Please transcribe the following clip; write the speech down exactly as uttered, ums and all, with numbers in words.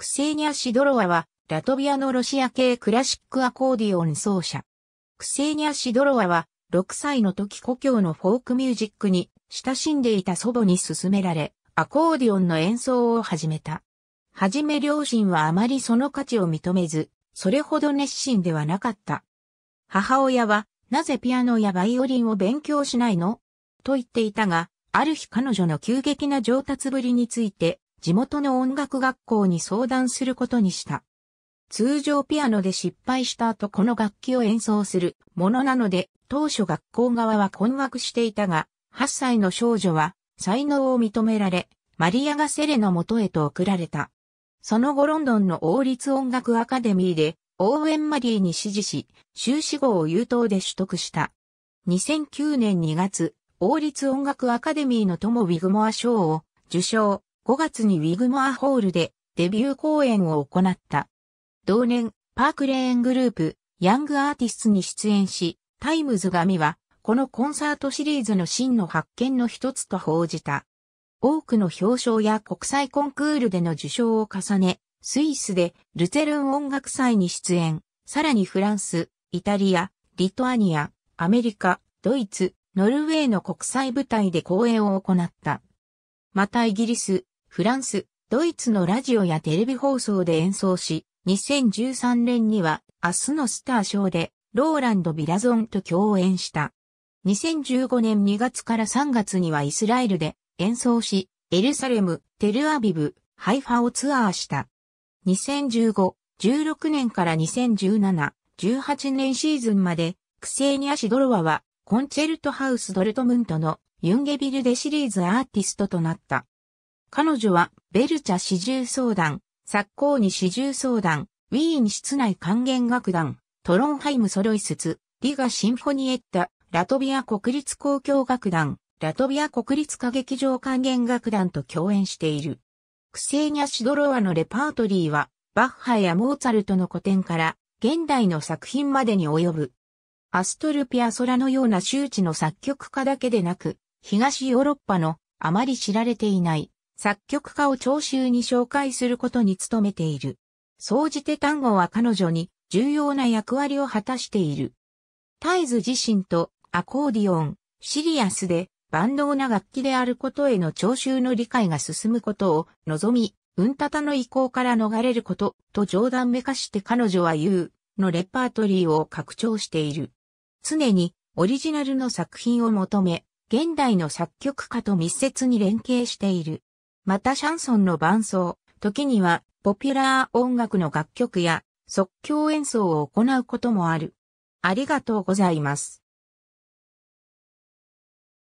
クセーニャ・シドロワは、ラトビアのロシア系クラシックアコーディオン奏者。クセーニャ・シドロワは、ろくさいの時故郷のフォークミュージックに親しんでいた祖母に勧められ、アコーディオンの演奏を始めた。はじめ両親はあまりその価値を認めず、それほど熱心ではなかった。母親は、なぜピアノやバイオリンを勉強しないのと言っていたが、ある日彼女の急激な上達ぶりについて、地元の音楽学校に相談することにした。通常ピアノで失敗した後この楽器を演奏するものなので、当初学校側は困惑していたが、はっさいの少女は才能を認められ、マリア・ガセレの元へと送られた。その後ロンドンの王立音楽アカデミーで、オーウェン・マリーに師事し、修士号を優等で取得した。にせんきゅうねんにがつ、王立音楽アカデミーのトモ・ウィグモア賞を受賞。ごがつにウィグモアホールでデビュー公演を行った。同年、パークレーングループ、ヤングアーティストに出演し、タイムズ紙は、このコンサートシリーズの真の発見の一つと報じた。多くの表彰や国際コンクールでの受賞を重ね、スイスでルツェルン音楽祭に出演、さらにフランス、イタリア、リトアニア、アメリカ、ドイツ、ノルウェーの国際舞台で公演を行った。またイギリス、フランス、ドイツのラジオやテレビ放送で演奏し、にせんじゅうさんねんには明日のスター賞でローランド・ビラゾンと共演した。にせんじゅうごねんにがつからさんがつにはイスラエルで演奏し、エルサレム、テルアビブ、ハイファをツアーした。にせんじゅうご、じゅうろくねんからにせんじゅうなな、じゅうはちねんシーズンまで、クセーニャ・シドロワはコンチェルトハウス・ドルトムントのユンゲビルデシリーズアーティストとなった。彼女は、ベルチャ四重奏団、サッコーニ四重奏団、ウィーン室内管弦楽団、トロンハイムソロイスツ、リガシンフォニエッタ、ラトビア国立交響楽団、ラトビア国立歌劇場管弦楽団と共演している。クセーニャ・シドロワのレパートリーは、バッハやモーツァルトの古典から、現代の作品までに及ぶ。アストル・ピアソラのような周知の作曲家だけでなく、東ヨーロッパのあまり知られていない。作曲家を聴衆に紹介することに努めている。総じて単語は彼女に重要な役割を果たしている。絶えず自身とアコーディオン、シリアスで万能な楽器であることへの聴衆の理解が進むことを望み、うんたたの意向から逃れることと冗談めかして彼女は言うのレパートリーを拡張している。常にオリジナルの作品を求め、現代の作曲家と密接に連携している。またシャンソンの伴奏、時にはポピュラー音楽の楽曲や即興演奏を行うこともある。ありがとうございます。